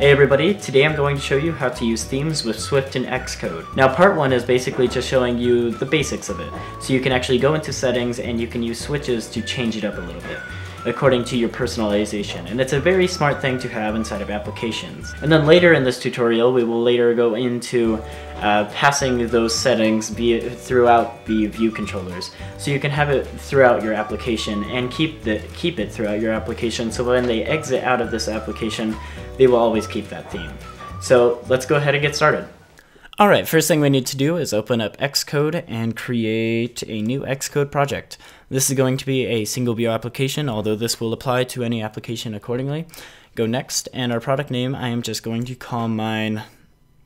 Hey everybody, today I'm going to show you how to use themes with Swift and Xcode. Now part one is basically just showing you the basics of it. So you can actually go into settings and you can use switches to change it up a little bit according to your personalization. And it's a very smart thing to have inside of applications. And then later in this tutorial, we will later go into passing those settings throughout the view controllers. So you can have it throughout your application and keep it throughout your application so when they exit out of this application, they will always keep that theme. So let's go ahead and get started. All right, first thing we need to do is open up Xcode and create a new Xcode project. This is going to be a single view application, although this will apply to any application accordingly. Go next, and our product name, I am just going to call mine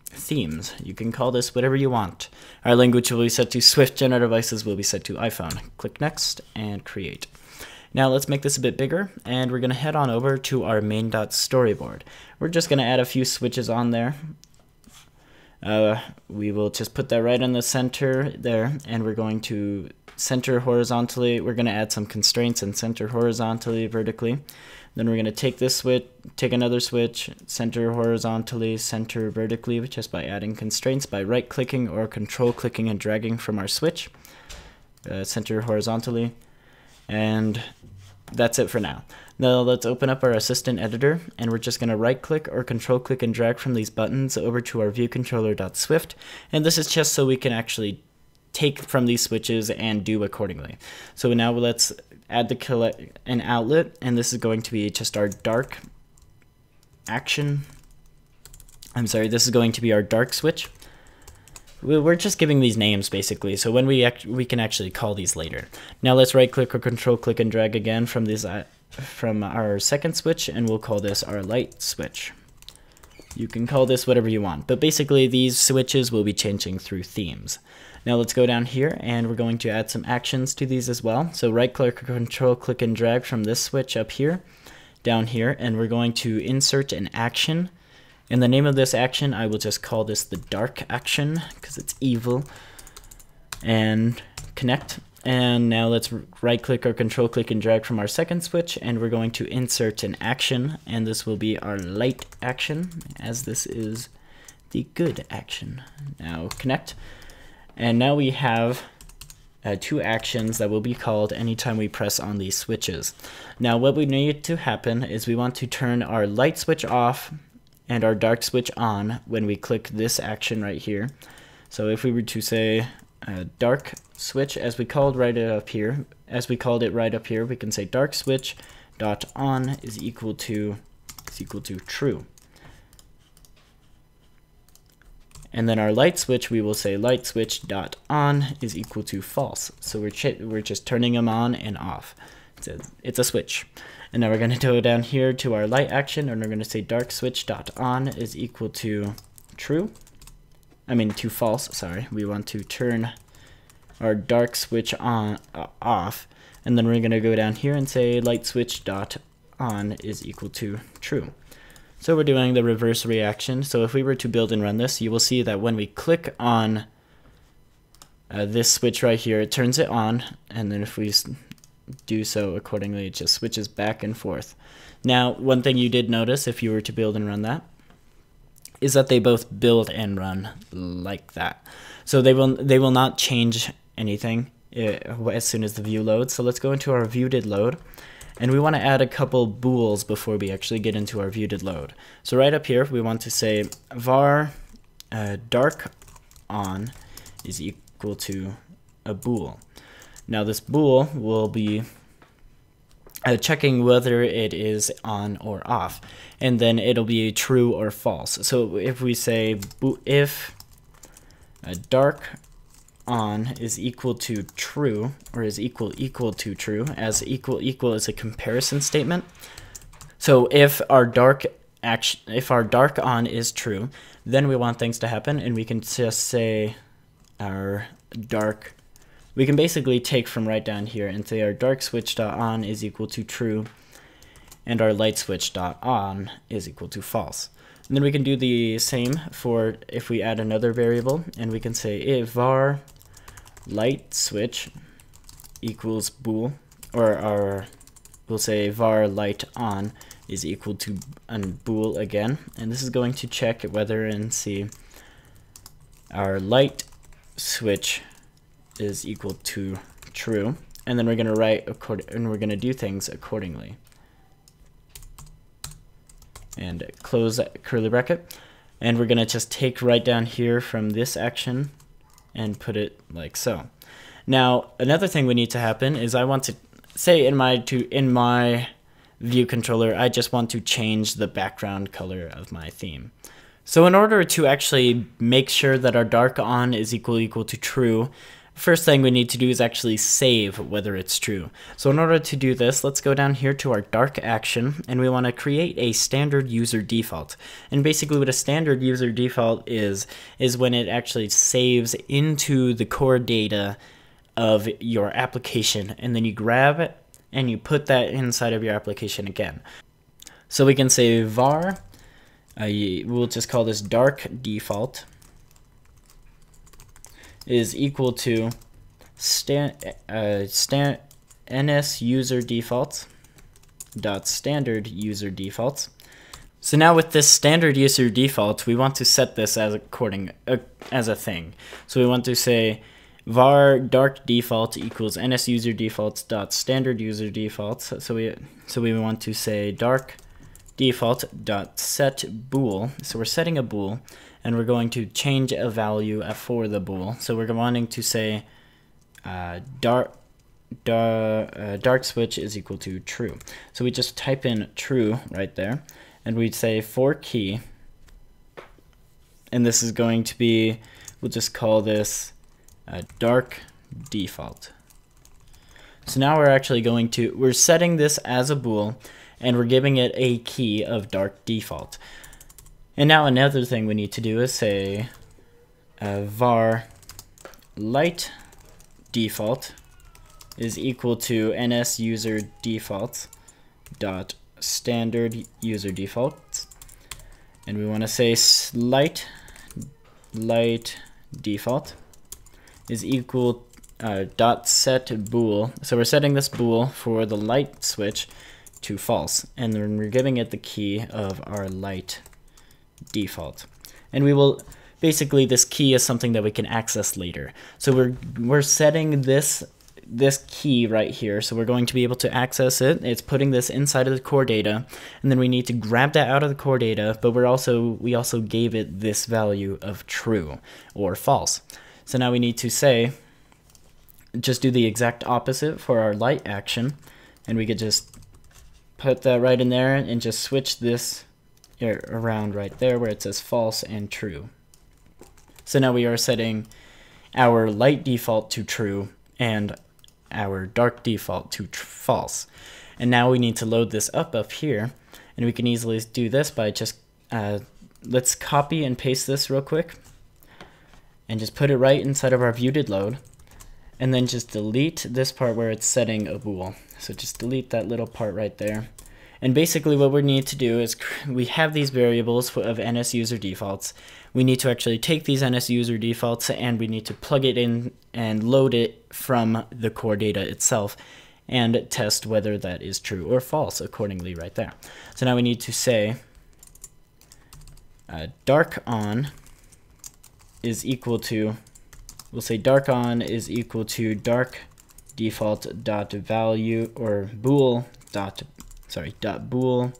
Themes. You can call this whatever you want. Our language will be set to Swift and our devices will be set to iPhone. Click next and create. Now let's make this a bit bigger, and we're gonna head on over to our main.storyboard. We're just gonna add a few switches on there. We will just put that right in the center there, and we're going to center horizontally. We're going to add some constraints and center horizontally, vertically. Then we're going to take this switch, take another switch, center horizontally, center vertically, just by adding constraints by right-clicking or control-clicking and dragging from our switch. Center horizontally, and that's it for now. Now let's open up our assistant editor, and we're just going to right click or control click and drag from these buttons over to our viewcontroller.swift, and this is just so we can actually take from these switches and do accordingly. So now let's add an outlet, and this is going to be just our dark action. This is going to be our dark switch. We're just giving these names basically, so when we can actually call these later. Now let's right click or control click and drag again from these from our second switch, and we'll call this our light switch. You can call this whatever you want, but basically these switches will be changing through themes. Now let's go down here, and we're going to add some actions to these as well. So right click or control click and drag from this switch up here, down here, and we're going to insert an action. And the name of this action, I will just call this the dark action because it's evil, and connect. And now let's right click or control click and drag from our second switch, and we're going to insert an action, and this will be our light action, as this is the good action. Now connect, and now we have two actions that will be called anytime we press on these switches. Now what we need to happen is we want to turn our light switch off and our dark switch on when we click this action right here. So if we were to say dark switch, as we called right up here, we can say dark switch dot on is equal to true. And then our light switch, we will say light switch dot on is equal to false. So we're just turning them on and off. It's a switch. And now we're going to go down here to our light action, and we're going to say dark switch dot on is equal to true. To false, sorry. We want to turn our dark switch on off, and then we're going to go down here and say light switch dot on is equal to true. So we're doing the reverse reaction. So if we were to build and run this, you will see that when we click on this switch right here, it turns it on, and then if we do so accordingly, it just switches back and forth. Now, one thing you did notice if you were to build and run that is that they both build and run like that. So they will not change anything as soon as the view loads. So let's go into our view did load, and we want to add a couple bools before we actually get into our view did load. So right up here, we want to say var dark on is equal to a bool. Now this bool will be checking whether it is on or off, and then it'll be true or false. So if we say if dark on is equal to true, or is equal to true, as equal is a comparison statement. So if our dark action, if our dark on is true, then we want things to happen, and we can just say our dark. We can basically take from right down here and say our dark switch dot on is equal to true, and our light switch dot on is equal to false. And then we can do the same for if we add another variable, and we can say if var light switch equals bool, or we'll say var light on is equal to bool again, and this is going to check whether and see our light switch is equal to true, and then we're going to write and we're going to do things accordingly. And close that curly bracket, and we're going to just take right down here from this action and put it like so. Now another thing we need to happen is I want to say in my view controller I just want to change the background color of my theme. So in order to actually make sure that our dark on is equal to true, first thing we need to do is actually save whether it's true. So in order to do this, let's go down here to our dark action, and we want to create a standard user default. And basically what a standard user default is when it actually saves into the core data of your application, and then you grab it and you put that inside of your application again. So we can say var, we'll just call this dark default, is equal to ns user defaults dot standard user defaults. So now with this standard user default, we want to set this as a thing. So we want to say var dark default equals ns user defaults dot standard user defaults. So we want to say dark default dot set bool. So we're setting a bool, and we're going to change a value for the bool. So we're wanting to say dark switch is equal to true. So we just type in true right there, and we'd say for key, and this is going to be, we'll just call this dark default. So now we're actually going to, we're setting this as a bool, and we're giving it a key of dark default. And now another thing we need to do is say var light default is equal to ns user defaults dot standard user defaults, and we want to say light default is equal dot set bool. So we're setting this bool for the light switch to false, and then we're giving it the key of our light default, and we will basically, this key is something that we can access later. So we're setting this key right here, so we're going to be able to access it. It's putting this inside of the core data, and then we need to grab that out of the core data, but we also gave it this value of true or false. So now we need to say, just do the exact opposite for our light action, and we could just put that right in there and just switch this around right there where it says false and true. So now we are setting our light default to true and our dark default to false. And now we need to load this up here, and we can easily do this by just let's copy and paste this real quick and just put it right inside of our view did load, and then just delete this part where it's setting a bool. So just delete that little part right there. And basically what we need to do is, we have these variables of NS user defaults. We need to actually take these NS user defaults and we need to plug it in and load it from the core data itself and test whether that is true or false accordingly right there. So now we need to say dark on is equal to, we'll say dark on is equal to dark default dot value or bool dot bool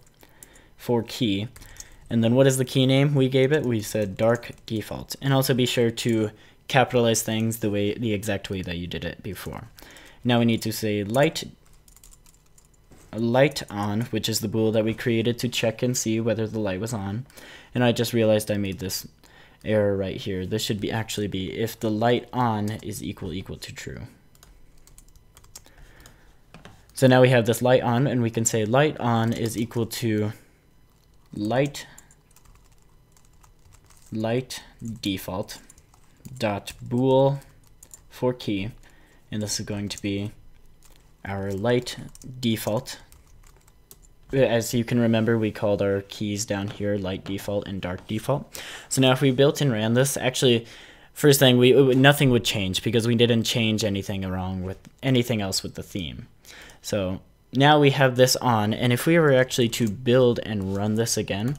for key, and then what is the key name we gave it? We said dark default. And also be sure to capitalize things the exact way that you did it before. Now we need to say light on, which is the bool that we created to check and see whether the light was on. And I just realized I made this error right here. This should be actually be if the light on is equal to true. So now we have this light on, and we can say light on is equal to light default dot bool for key, and this is going to be our light default. As you can remember, we called our keys down here light default and dark default. So now if we built and ran this, actually first thing nothing would change because we didn't change anything else with the theme. So now we have this on, and if we were actually to build and run this again,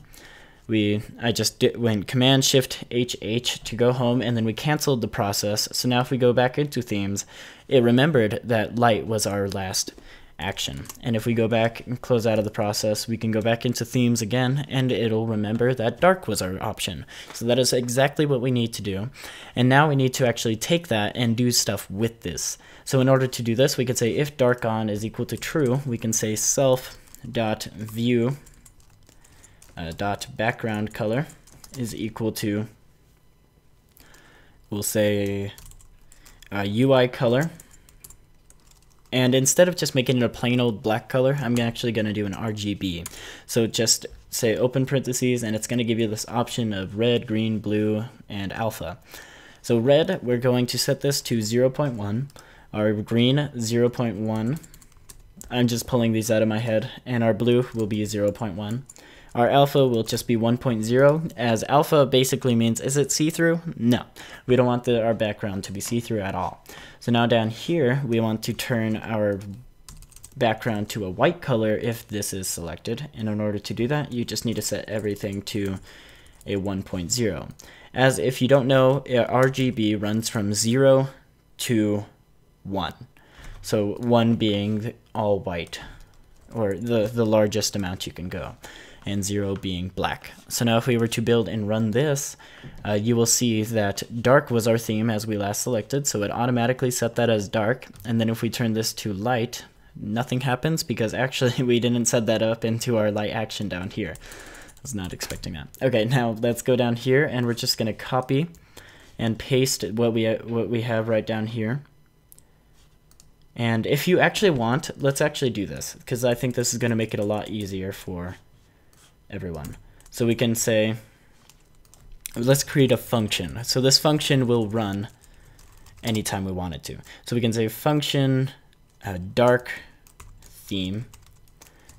I just went Command Shift HH to go home, and then we canceled the process. So now if we go back into themes, it remembered that light was our last action. And if we go back and close out of the process, we can go back into themes again, and it'll remember that dark was our option. So that is exactly what we need to do. And now we need to actually take that and do stuff with this. So in order to do this, we could say if dark on is equal to true, we can say self.view dot background color is equal to, we'll say UI color, and instead of just making it a plain old black color, I'm actually going to do an RGB. So just say open parentheses, and it's going to give you this option of red, green, blue, and alpha. So red, we're going to set this to 0.1, our green 0.1, I'm just pulling these out of my head, and our blue will be 0.1. Our alpha will just be 1.0, as alpha basically means, is it see-through? No, we don't want our background to be see-through at all. So now down here, we want to turn our background to a white color if this is selected. And in order to do that, you just need to set everything to a 1.0. As if you don't know, RGB runs from 0 to 1. So 1 being all white, or the largest amount you can go, and 0 being black. So now if we were to build and run this, you will see that dark was our theme as we last selected, so it automatically set that as dark. And then if we turn this to light, nothing happens, because actually we didn't set that up into our light action down here. I was not expecting that. Okay, now let's go down here, and we're just gonna copy and paste what we have right down here. And if you actually want, let's actually do this, because I think this is gonna make it a lot easier for everyone. So we can say, let's create a function. So this function will run anytime we want it to. So we can say function dark theme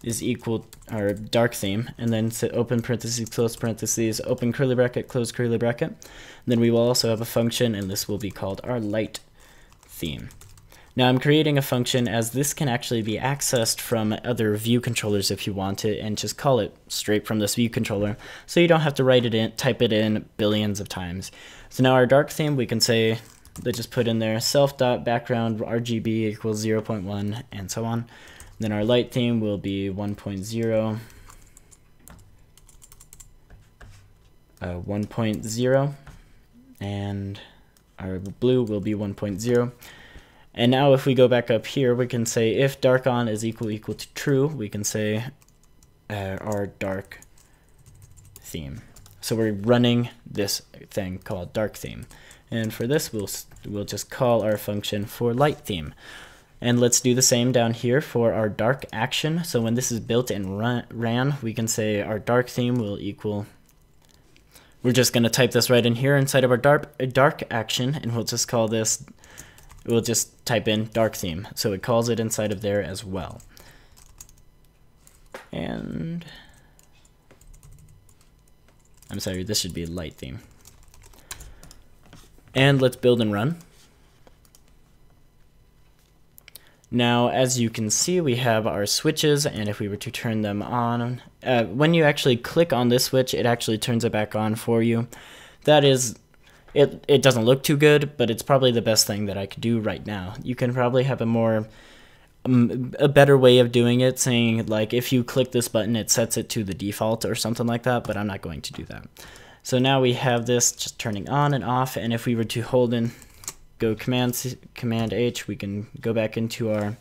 is equal, or dark theme, and then say open parentheses, close parentheses, open curly bracket, close curly bracket. And then we will also have a function, and this will be called our light theme. Now I'm creating a function, as this can actually be accessed from other view controllers if you want it, and just call it straight from this view controller, so you don't have to write it in, type it in billions of times. So now our dark theme, we can say, let's just put in there self.background RGB equals 0.1 and so on. And then our light theme will be 1.0, 1.0, and our blue will be 1.0. And now if we go back up here, we can say if dark on is equal to true, we can say our dark theme. So we're running this thing called dark theme. And for this, we'll just call our function for light theme. And let's do the same down here for our dark action. So when this is built and ran, we can say our dark theme will equal, we're just gonna type this right in here inside of our dark action, and we'll just call this, we'll just type in dark theme. So it calls it inside of there as well. And I'm sorry, this should be light theme. And let's build and run. Now, as you can see, we have our switches, and if we were to turn them on, when you actually click on this switch, it actually turns it back on for you. That is, it doesn't look too good, but it's probably the best thing that I could do right now. You can probably have a better way of doing it, saying like if you click this button, it sets it to the default or something like that, but I'm not going to do that. So now we have this just turning on and off, and if we were to hold in, go Command H, we can go back into our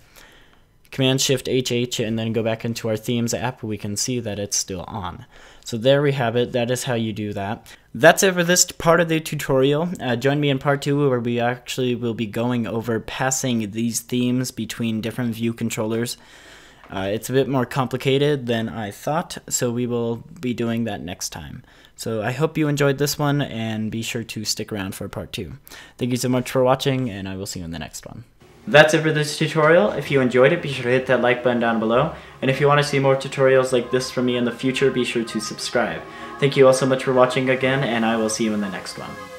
Command Shift HH, and then go back into our Themes app, we can see that it's still on. So there we have it. That is how you do that. That's it for this part of the tutorial. Join me in part 2, where we actually will be going over passing these themes between different view controllers. It's a bit more complicated than I thought, so we will be doing that next time. So I hope you enjoyed this one, and be sure to stick around for part 2. Thank you so much for watching, and I will see you in the next one. That's it for this tutorial. If you enjoyed it, be sure to hit that like button down below. And if you want to see more tutorials like this from me in the future, be sure to subscribe. Thank you all so much for watching again, and I will see you in the next one.